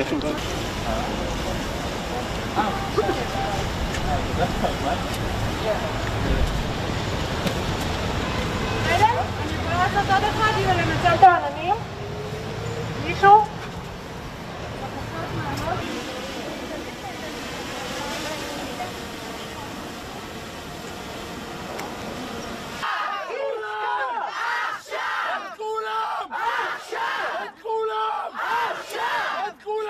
Special touch. That's quite right. בסדר? אני יכולה לעשות עוד אחד אם אני מנצל את העננים? מישהו?